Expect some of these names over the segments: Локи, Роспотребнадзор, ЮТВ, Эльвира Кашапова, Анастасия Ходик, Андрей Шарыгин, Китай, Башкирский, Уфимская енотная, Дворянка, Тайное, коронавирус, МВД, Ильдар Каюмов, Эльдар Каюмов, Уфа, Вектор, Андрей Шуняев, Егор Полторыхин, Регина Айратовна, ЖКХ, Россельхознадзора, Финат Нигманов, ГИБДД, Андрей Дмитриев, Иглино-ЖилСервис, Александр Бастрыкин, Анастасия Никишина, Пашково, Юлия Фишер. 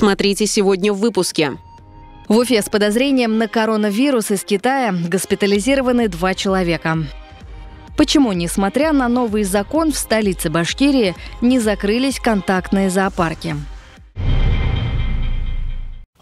Смотрите сегодня в выпуске. В Уфе с подозрением на коронавирус из Китая госпитализированы 2 человека. Почему, несмотря на новый закон, в столице Башкирии не закрылись контактные зоопарки?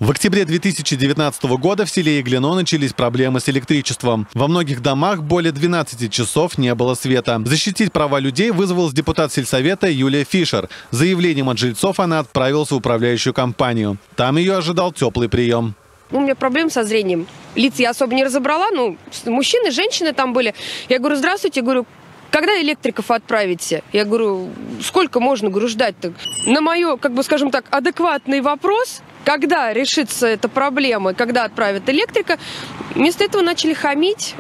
В октябре 2019 года в селе Иглино начались проблемы с электричеством. Во многих домах более 12 часов не было света. Защитить права людей вызвалась депутат сельсовета Юлия Фишер. С заявлением от жильцов она отправилась в управляющую компанию. Там ее ожидал теплый прием. У меня проблем со зрением. Лиц я особо не разобрала. Ну, мужчины, женщины там были. Я говорю, здравствуйте. Я говорю, когда электриков отправите? Я говорю, сколько можно, говорю, ждать-то? На мое, как бы, скажем так, адекватный вопрос, когда решится эта проблема, когда отправят электрика, вместо этого начали хамить,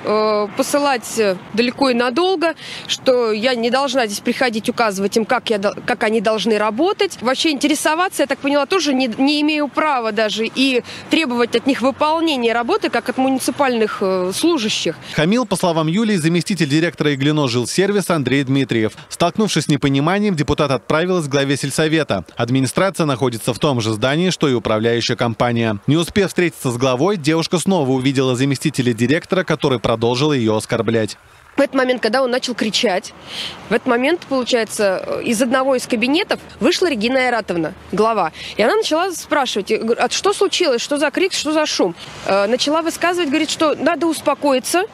посылать далеко и надолго, что я не должна здесь приходить, указывать им, как они должны работать. Вообще интересоваться, я так поняла, тоже не имею права даже и требовать от них выполнения работы, как от муниципальных служащих. Хамил, по словам Юлии, заместитель директора Иглино-ЖилСервис Андрей Дмитриев. Столкнувшись с непониманием, депутат отправилась к главе сельсовета. Администрация находится в том же здании, что и управляющая компания. Не успев встретиться с главой, девушка снова увидела заместителя директора, который продолжил ее оскорблять. В этот момент, когда он начал кричать, в этот момент, получается, из одного из кабинетов вышла Регина Айратовна, глава. И она начала спрашивать, а что случилось, что за крик, что за шум. Начала высказывать, говорит, что надо успокоиться,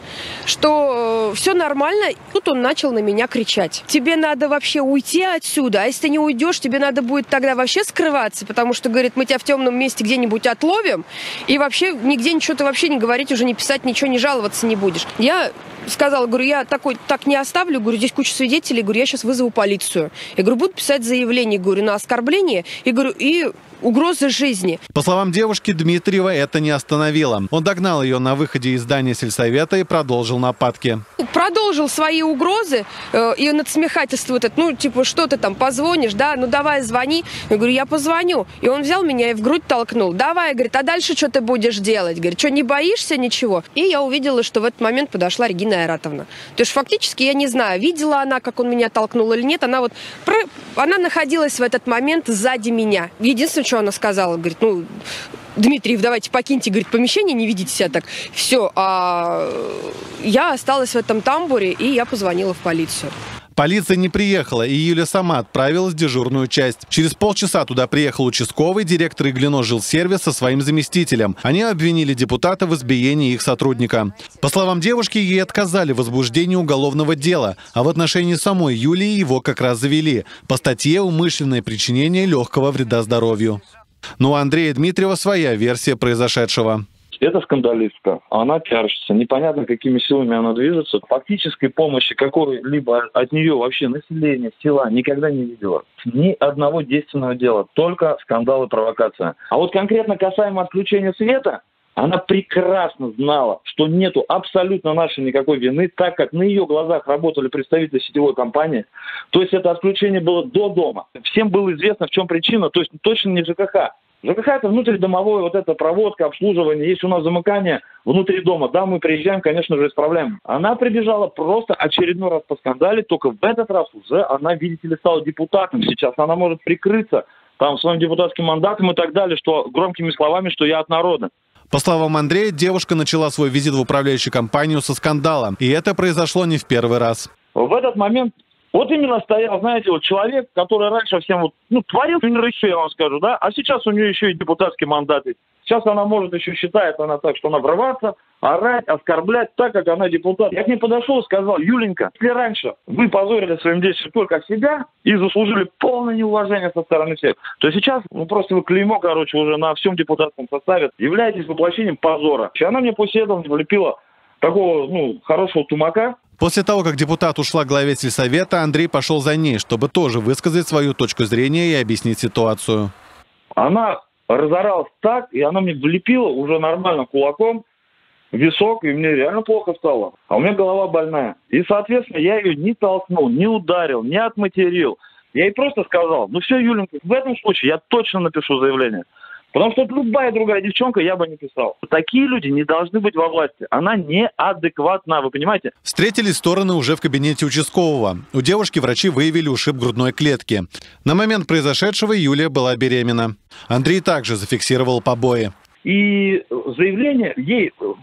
что все нормально. Тут он начал на меня кричать. Тебе надо вообще уйти отсюда, а если ты не уйдешь, тебе надо будет тогда вообще скрываться, потому что, говорит, мы тебя в темном месте где-нибудь отловим, и вообще нигде ничего ты вообще не говорить, уже не писать, ничего не жаловаться не будешь. Я сказала, говорю, я такой так не оставлю, говорю, здесь куча свидетелей, говорю, я сейчас вызову полицию. Я говорю, буду писать заявление, говорю, на оскорбление, и говорю, и угрозы жизни. По словам девушки, Дмитриева это не остановило. Он догнал ее на выходе из здания сельсовета и продолжил нападки. Продолжил свои угрозы и надсмехательство вот это, ну, типа, что ты там, позвонишь, да, ну давай звони. Я говорю, я позвоню. И он взял меня и в грудь толкнул. Давай, говорит, а дальше что ты будешь делать? Говорит, что, не боишься ничего? И я увидела, что в этот момент подошла Регина Айратовна. То есть фактически я не знаю, видела она, как он меня толкнул или нет. Она вот, она находилась в этот момент сзади меня. Единственное, что она сказала, говорит, ну, Дмитриев, давайте покиньте, говорит, помещение, не видите себя так. Все, а я осталась в этом тамбуре, и я позвонила в полицию. Полиция не приехала, и Юля сама отправилась в дежурную часть. Через полчаса туда приехал участковый, директор Иглино-ЖилСервис со своим заместителем. Они обвинили депутата в избиении их сотрудника. По словам девушки, ей отказали в возбуждении уголовного дела, а в отношении самой Юлии его как раз завели по статье «Умышленное причинение легкого вреда здоровью». Но у Андрея Дмитриева своя версия произошедшего. Это скандалистка, она пиарщица, непонятно, какими силами она движется. Фактической помощи какой-либо от нее вообще население, села никогда не видела. Ни одного действенного дела, только скандал и провокация. А вот конкретно касаемо отключения света, она прекрасно знала, что нету абсолютно нашей никакой вины, так как на ее глазах работали представители сетевой компании. То есть это отключение было до дома. Всем было известно, в чем причина, то есть точно не ЖКХ. ЖКХ – это внутридомовое, вот эта проводка, обслуживание. Если у нас замыкание внутри дома, да, мы приезжаем, конечно же, исправляем. Она прибежала просто очередной раз поскандалить, только в этот раз уже она, видите ли, стала депутатом. Сейчас она может прикрыться там своим депутатским мандатом и так далее, что громкими словами, что я от народа. По словам Андрея, девушка начала свой визит в управляющую компанию со скандала. И это произошло не в первый раз. В этот момент вот именно стоял, знаете, вот человек, который раньше всем вот, ну, творил еще, я вам скажу, да, а сейчас у нее еще и депутатские мандаты. Сейчас она может еще считает, она так, что она врываться, орать, оскорблять, так как она депутат. Я к ней подошел и сказал, Юленька, если раньше вы позорили своим действием только себя и заслужили полное неуважение со стороны всех, то сейчас, ну, просто вы клеймо, короче, уже на всем депутатском составе являетесь воплощением позора. И она мне после этого влепила такого, ну, хорошего тумака. После того, как депутат ушла к главе сельсовета, Андрей пошел за ней, чтобы тоже высказать свою точку зрения и объяснить ситуацию. Она разоралась так, и она мне влепила уже нормально кулаком в висок, и мне реально плохо стало. А у меня голова больная. И, соответственно, я ее не толкнул, не ударил, не отматерил. Я ей просто сказал, ну все, Юленька, в этом случае я точно напишу заявление. Потому что любая другая девчонка, я бы не писал. Такие люди не должны быть во власти. Она неадекватна, вы понимаете? Встретились стороны уже в кабинете участкового. У девушки врачи выявили ушиб грудной клетки. На момент произошедшего Юлия была беременна. Андрей также зафиксировал побои. И заявление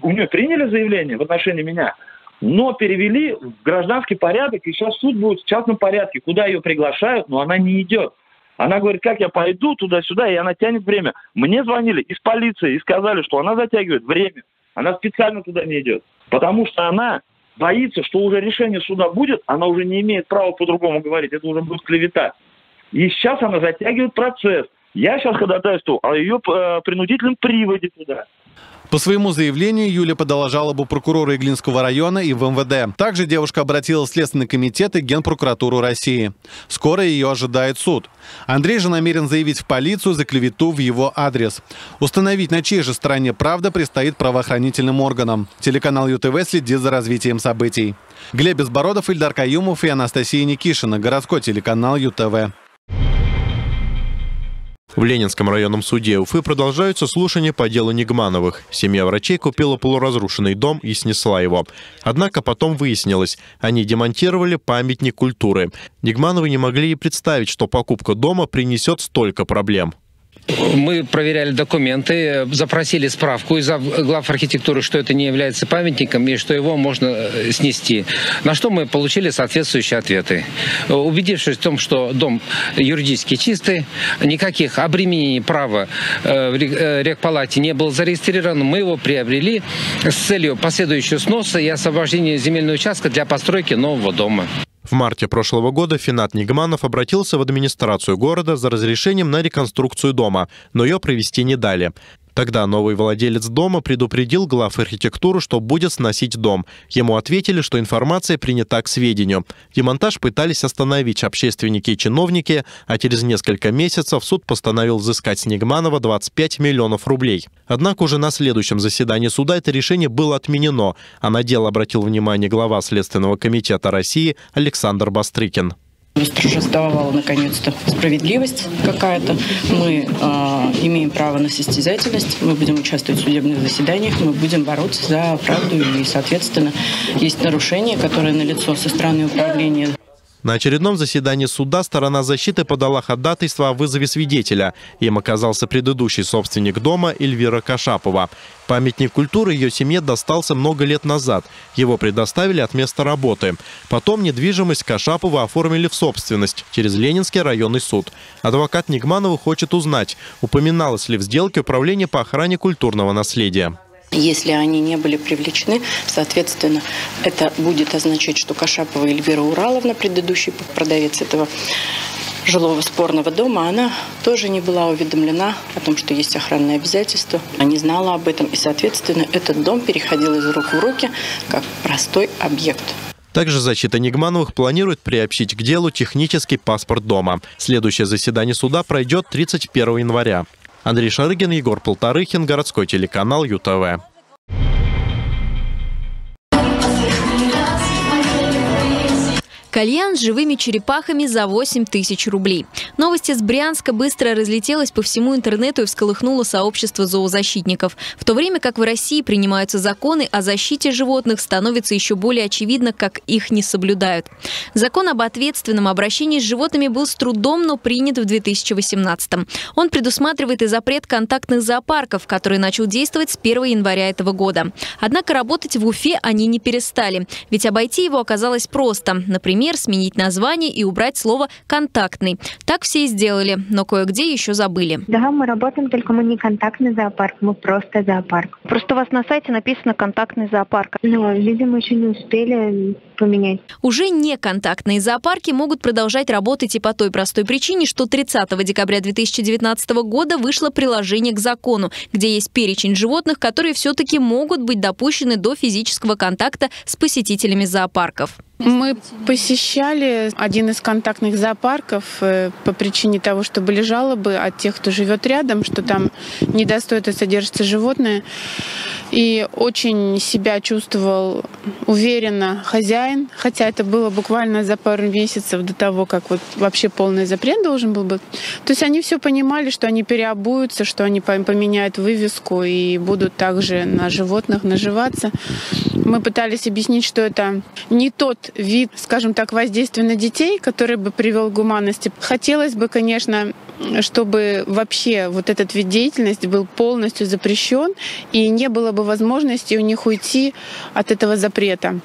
у нее приняли заявление в отношении меня, но перевели в гражданский порядок, и сейчас суд будет в частном порядке, куда ее приглашают, но она не идет. Она говорит, как я пойду туда-сюда, и она тянет время. Мне звонили из полиции и сказали, что она затягивает время. Она специально туда не идет, потому что она боится, что уже решение суда будет, она уже не имеет права по-другому говорить, это уже будет клевета. И сейчас она затягивает процесс. Я сейчас ходатайствую о ее принудительном приводе туда. По своему заявлению Юлия подала жалобу прокурору Иглинского района и в МВД. Также девушка обратилась в Следственный комитет и Генпрокуратуру России. Скоро ее ожидает суд. Андрей же намерен заявить в полицию за клевету в его адрес. Установить, на чьей же стороне правда, предстоит правоохранительным органам. Телеканал ЮТВ следит за развитием событий. Глеб Безбородов, Ильдар Каюмов и Анастасия Никишина. Городской телеканал ЮТВ. В Ленинском районном суде Уфы продолжаются слушания по делу Нигмановых. Семья врачей купила полуразрушенный дом и снесла его. Однако потом выяснилось, они демонтировали памятник культуры. Нигмановы не могли и представить, что покупка дома принесет столько проблем. Мы проверяли документы, запросили справку из глав архитектуры, что это не является памятником и что его можно снести. На что мы получили соответствующие ответы. Убедившись в том, что дом юридически чистый, никаких обременений права в регпалате не было зарегистрировано, мы его приобрели с целью последующего сноса и освобождения земельного участка для постройки нового дома. В марте прошлого года Финат Нигманов обратился в администрацию города за разрешением на реконструкцию дома, но ее провести не дали. Тогда новый владелец дома предупредил глав архитектуры, что будет сносить дом. Ему ответили, что информация принята к сведению. Демонтаж пытались остановить общественники и чиновники, а через несколько месяцев суд постановил взыскать с Нигманова 25 миллионов рублей. Однако уже на следующем заседании суда это решение было отменено, а на дело обратил внимание глава Следственного комитета России Александр Бастрыкин. Восторжествовала наконец-то справедливость какая-то. Мы имеем право на состязательность, мы будем участвовать в судебных заседаниях, мы будем бороться за правду и, соответственно, есть нарушения, которые налицо со стороны управления. На очередном заседании суда сторона защиты подала ходатайство о вызове свидетеля. Им оказался предыдущий собственник дома Эльвира Кашапова. Памятник культуры ее семье достался много лет назад. Его предоставили от места работы. Потом недвижимость Кашапова оформили в собственность через Ленинский районный суд. Адвокат Нигманова хочет узнать, упоминалось ли в сделке управление по охране культурного наследия. Если они не были привлечены, соответственно, это будет означать, что Кашапова Эльвира Ураловна, предыдущий продавец этого жилого спорного дома, она тоже не была уведомлена о том, что есть охранные обязательства, она не знала об этом, и, соответственно, этот дом переходил из рук в руки как простой объект. Также защита Нигмановых планирует приобщить к делу технический паспорт дома. Следующее заседание суда пройдет 31 января. Андрей Шарыгин, Егор Полторыхин, городской телеканал ЮТВ. Кальян с живыми черепахами за 8 тысяч рублей. Новость из Брянска быстро разлетелась по всему интернету и всколыхнула сообщество зоозащитников. В то время как в России принимаются законы о защите животных, становится еще более очевидно, как их не соблюдают. Закон об ответственном обращении с животными был с трудом, но принят в 2018-м. Он предусматривает и запрет контактных зоопарков, который начал действовать с 1 января этого года. Однако работать в Уфе они не перестали, ведь обойти его оказалось просто. Например, сменить название и убрать слово «контактный». Так все и сделали, но кое-где еще забыли. Да, мы работаем, только мы не контактный зоопарк, мы просто зоопарк. Просто у вас на сайте написано «контактный зоопарк». Но, видимо, еще не успели поменять. Уже неконтактные зоопарки могут продолжать работать и по той простой причине, что 30 декабря 2019 года вышло приложение к закону, где есть перечень животных, которые все-таки могут быть допущены до физического контакта с посетителями зоопарков. Мы посещали один из контактных зоопарков по причине того, что были жалобы от тех, кто живет рядом, что там недостойно содержится животное. И очень себя чувствовал уверенно хозяин. хозяин, хотя это было буквально за пару месяцев до того, как вот вообще полный запрет должен был быть. То есть они все понимали, что они переобуются, что они поменяют вывеску и будут также на животных наживаться. Мы пытались объяснить, что это не тот вид, скажем так, воздействия на детей, который бы привел к гуманности. Хотелось бы, конечно, чтобы вообще вот этот вид деятельности был полностью запрещен и не было бы возможности у них уйти от этого запрета.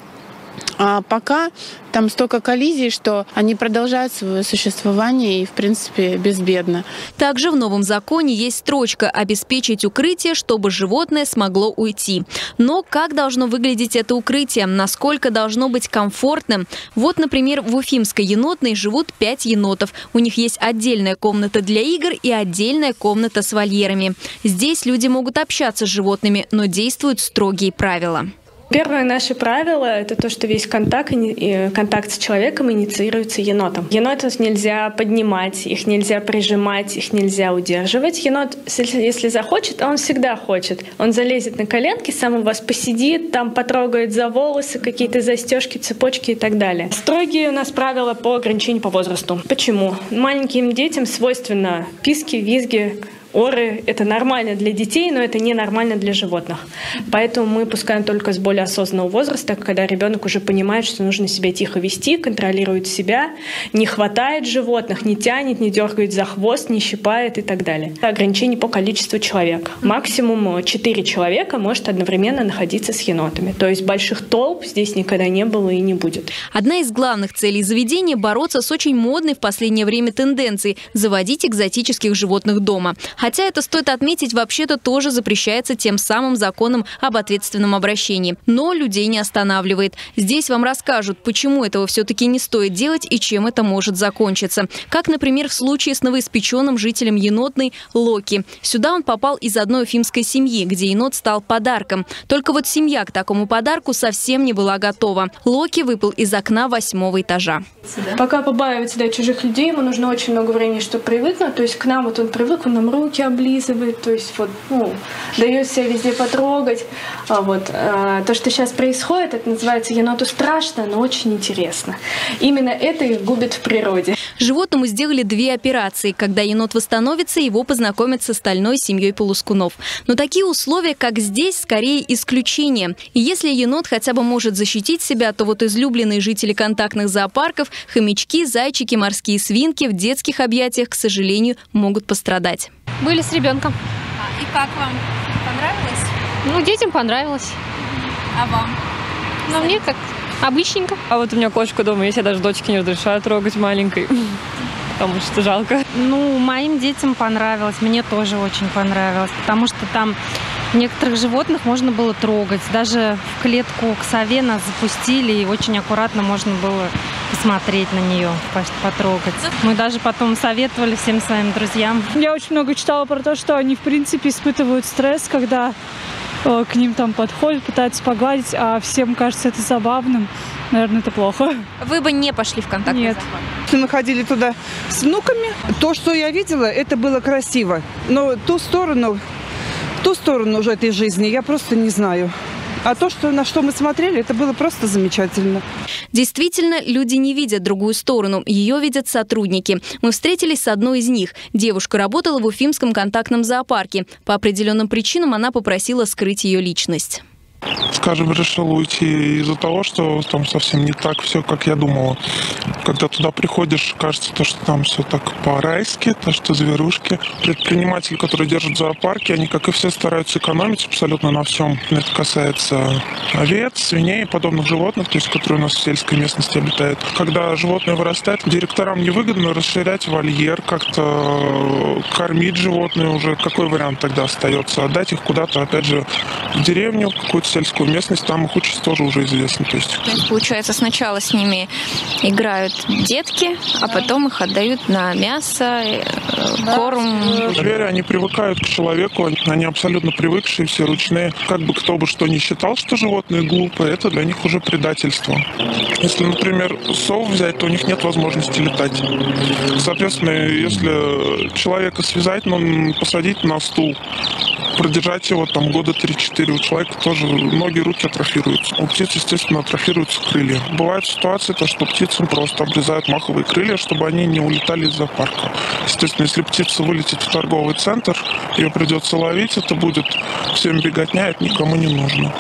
А пока там столько коллизий, что они продолжают свое существование и, в принципе, безбедно. Также в новом законе есть строчка «Обеспечить укрытие, чтобы животное смогло уйти». Но как должно выглядеть это укрытие? Насколько должно быть комфортным? Вот, например, в Уфимской енотной живут 5 енотов. У них есть отдельная комната для игр и отдельная комната с вольерами. Здесь люди могут общаться с животными, но действуют строгие правила. Первое наше правило – это то, что весь контакт с человеком инициируется енотом. Енотов нельзя поднимать, их нельзя прижимать, их нельзя удерживать. Енот, если захочет, а он всегда хочет, он залезет на коленки, сам у вас посидит, там потрогает за волосы, какие-то застежки, цепочки и так далее. Строгие у нас правила по ограничению по возрасту. Почему? Маленьким детям свойственно писки, визги, оры – это нормально для детей, но это не нормально для животных. Поэтому мы пускаем только с более осознанного возраста, когда ребенок уже понимает, что нужно себя тихо вести, контролирует себя, не хватает животных, не тянет, не дергает за хвост, не щипает и так далее. Ограничение по количеству человек. Максимум 4 человека может одновременно находиться с енотами. То есть больших толп здесь никогда не было и не будет. Одна из главных целей заведения – бороться с очень модной в последнее время тенденцией заводить экзотических животных дома. Хотя это, стоит отметить, вообще-то тоже запрещается тем самым законом об ответственном обращении. Но людей не останавливает. Здесь вам расскажут, почему этого все-таки не стоит делать и чем это может закончиться. Как, например, в случае с новоиспеченным жителем енотной Локи. Сюда он попал из одной уфимской семьи, где енот стал подарком. Только вот семья к такому подарку совсем не была готова. Локи выпал из окна 8-го этажа. Пока побаивать сюда чужих людей, ему нужно очень много времени, чтобы привыкнуть. То есть к нам вот он привык, он нам руки облизывает, то есть вот, ну, дает себя везде потрогать. То, что сейчас происходит, это называется еноту страшно, но очень интересно. Именно это их губит в природе. Животному сделали 2 операции. Когда енот восстановится, его познакомят с остальной семьей полускунов. Но такие условия, как здесь, скорее исключение. И если енот хотя бы может защитить себя, то вот излюбленные жители контактных зоопарков, хомячки, зайчики, морские свинки в детских объятиях, к сожалению, могут пострадать. Были с ребенком. И как вам? Понравилось? Ну, детям понравилось. А вам? Ну, мне как обычненько. А вот у меня кошка дома есть, я даже дочке не разрешаю трогать маленькой, потому что жалко. Ну, моим детям понравилось, мне тоже очень понравилось, потому что там некоторых животных можно было трогать. Даже в клетку к сове нас запустили, и очень аккуратно можно было посмотреть на нее, потрогать. Мы даже потом советовали всем своим друзьям. Я очень много читала про то, что они, в принципе, испытывают стресс, когда к ним там подходят, пытаются погладить, а всем кажется это забавным. Наверное, это плохо. Вы бы не пошли в контакт? Нет. Мы ходили туда с внуками. То, что я видела, это было красиво. Но ту сторону уже этой жизни я просто не знаю. А то, на что мы смотрели, это было просто замечательно. Действительно, люди не видят другую сторону. Ее видят сотрудники. Мы встретились с одной из них. Девушка работала в Уфимском контактном зоопарке. По определенным причинам она попросила скрыть ее личность. Скажем, решил уйти из-за того, что там совсем не так все, как я думала. Когда туда приходишь, кажется, то, что там все так по-райски, то, что зверушки. Предприниматели, которые держат зоопарки, они, как и все, стараются экономить абсолютно на всем. Это касается овец, свиней и подобных животных, то есть, которые у нас в сельской местности обитают. Когда животное вырастает, директорам невыгодно расширять вольер, как-то кормить животное уже. Какой вариант тогда остается? Отдать их куда-то, опять же, в деревню, какую-то сельскую местность, там их участь тоже уже известна. То есть получается, сначала с ними играют детки, а потом их отдают на мясо, корм. Звери, они привыкают к человеку, они абсолютно привыкшие, все ручные. Как бы кто бы что ни считал, что животные глупые, это для них уже предательство. Если, например, сов взять, то у них нет возможности летать. Соответственно, если человека связать, ну, посадить на стул, продержать его там года 3-4. У человека тоже ноги, руки атрофируются. У птиц, естественно, атрофируются крылья. Бывает ситуация, то, что птицам просто обрезают маховые крылья, чтобы они не улетали из зоопарка. Естественно, если птица вылетит в торговый центр, ее придется ловить, это будет всем беготня, это никому не нужно.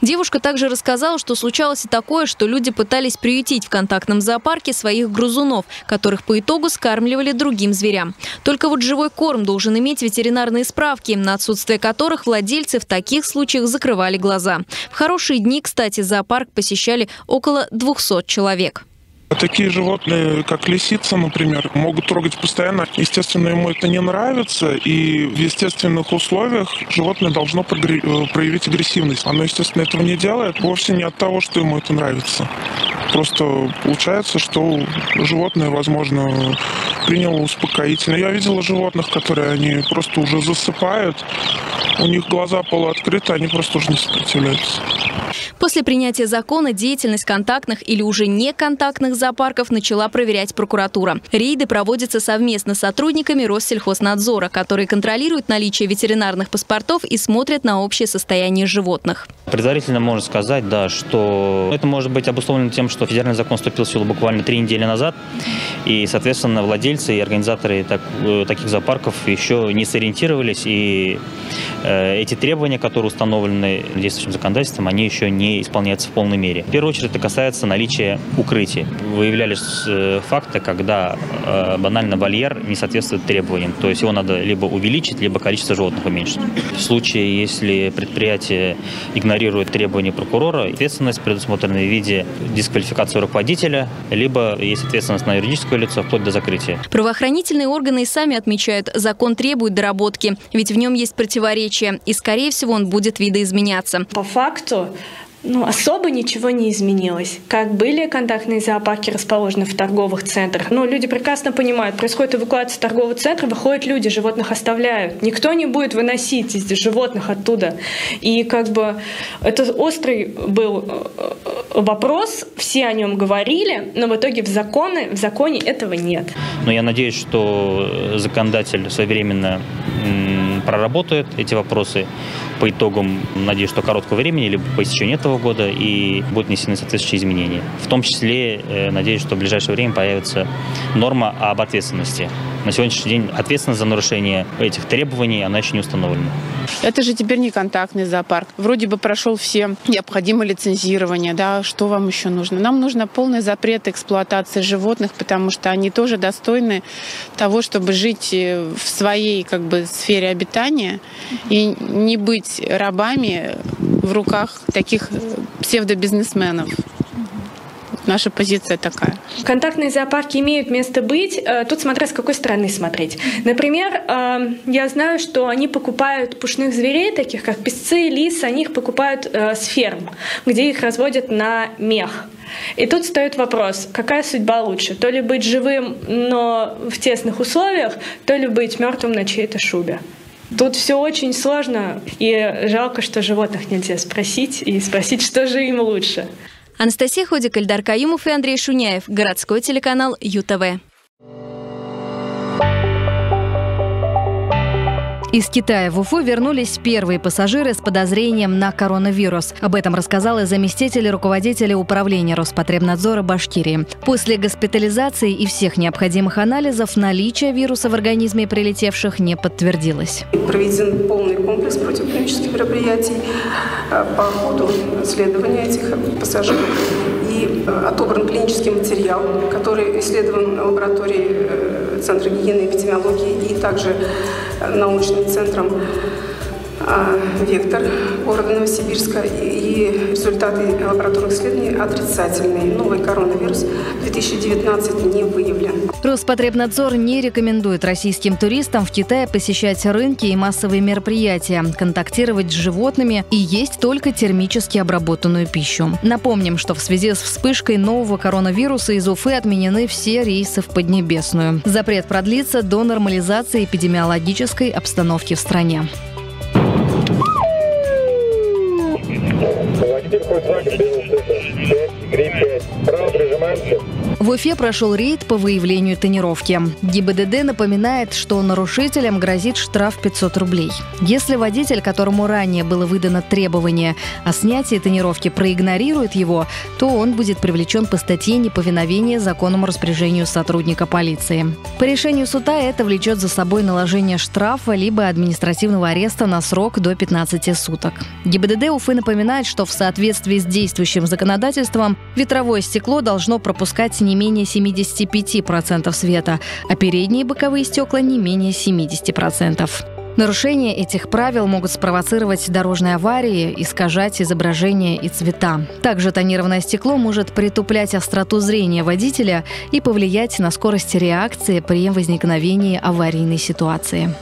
Девушка также рассказала, что случалось и такое, что люди пытались приютить в контактном зоопарке своих грызунов, которых по итогу скармливали другим зверям. Только вот живой корм должен иметь ветеринарные справки, на отсутствие которых владельцы в таких случаях закрывали глаза. В хорошие дни, кстати, зоопарк посещали около 200 человек. Такие животные, как лисица, например, могут трогать постоянно. Естественно, ему это не нравится, и в естественных условиях животное должно проявить агрессивность. Оно, естественно, этого не делает вовсе не от того, что ему это нравится. Просто получается, что животное, возможно, приняло успокоительное. Я видела животных, которые они просто уже засыпают, у них глаза полуоткрыты, они просто уже не сопротивляются. После принятия закона деятельность контактных или уже неконтактных зоопарков начала проверять прокуратура. Рейды проводятся совместно с сотрудниками Россельхознадзора, которые контролируют наличие ветеринарных паспортов и смотрят на общее состояние животных. Предварительно можно сказать, да, что это может быть обусловлено тем, что федеральный закон вступил в силу буквально 3 недели назад, и, соответственно, владельцы и организаторы таких зоопарков еще не сориентировались, и эти требования, которые установлены действующим законодательством, они еще не исполняются в полной мере. В первую очередь это касается наличия укрытий. Выявлялись факты, когда банально вольер не соответствует требованиям, то есть его надо либо увеличить, либо количество животных уменьшить. В случае, если предприятие игнорирует требования прокурора, ответственность предусмотрена в виде дисквалификации руководителя, либо есть ответственность на юридическое лицо вплоть до закрытия. Правоохранительные органы и сами отмечают, закон требует доработки, ведь в нем есть противоречия, и, скорее всего, он будет видоизменяться. По факту, особо ничего не изменилось. Как были контактные зоопарки расположены в торговых центрах, люди прекрасно понимают, происходит эвакуация торгового центра, выходят люди, животных оставляют. Никто не будет выносить здесь животных оттуда. И это острый был вопрос, все о нем говорили, но в итоге в законе этого нет. Но я надеюсь, что законодатель своевременно проработают эти вопросы по итогам, надеюсь, что короткого времени, либо по истечению этого года, и будут внесены соответствующие изменения. В том числе, надеюсь, что в ближайшее время появится норма об ответственности. На сегодняшний день ответственность за нарушение этих требований, она еще не установлена. Это же теперь не контактный зоопарк. Вроде бы прошел все необходимое лицензирование. Да? Что вам еще нужно? Нам нужно полный запрет эксплуатации животных, потому что они тоже достойны того, чтобы жить в своей сфере обитания и не быть рабами в руках таких псевдобизнесменов. Наша позиция такая. Контактные зоопарки имеют место быть. Тут смотря с какой стороны смотреть. Например, я знаю, что они покупают пушных зверей, таких как песцы, лисы, они их покупают с ферм, где их разводят на мех. И тут встает вопрос, какая судьба лучше? То ли быть живым, но в тесных условиях, то ли быть мертвым на чьей-то шубе. Тут все очень сложно, и жалко, что животных нельзя спросить, и спросить, что же им лучше. Анастасия Ходик, Эльдар Каюмов и Андрей Шуняев. Городской телеканал ЮТВ. Из Китая в Уфу вернулись первые пассажиры с подозрением на коронавирус. Об этом рассказала заместитель руководителя управления Роспотребнадзора Башкирии. После госпитализации и всех необходимых анализов наличие вируса в организме прилетевших не подтвердилось. Проведен полный комплекс противоэпидемических мероприятий по ходу следования этих пассажиров. И отобран клинический материал, который исследован в лаборатории Центра гигиены и эпидемиологии и также научным центром «Вектор» города Новосибирска, и результаты лабораторных исследований отрицательные. Новый коронавирус 2019 не выявлен. Роспотребнадзор не рекомендует российским туристам в Китае посещать рынки и массовые мероприятия, контактировать с животными и есть только термически обработанную пищу. Напомним, что в связи с вспышкой нового коронавируса из Уфы отменены все рейсы в Поднебесную. Запрет продлится до нормализации эпидемиологической обстановки в стране. В Уфе прошел рейд по выявлению тонировки. ГИБДД напоминает, что нарушителям грозит штраф 500 рублей. Если водитель, которому ранее было выдано требование о снятии тонировки, проигнорирует его, то он будет привлечен по статье неповиновения законному распоряжению сотрудника полиции. По решению суда это влечет за собой наложение штрафа либо административного ареста на срок до 15 суток. ГИБДД Уфы напоминает, что в соответствии с действующим законодательством ветровое стекло должно пропускать не менее 75% света, а передние и боковые стекла не менее 70%. Нарушения этих правил могут спровоцировать дорожные аварии, искажать изображения и цвета. Также тонированное стекло может притуплять остроту зрения водителя и повлиять на скорость реакции при возникновении аварийной ситуации.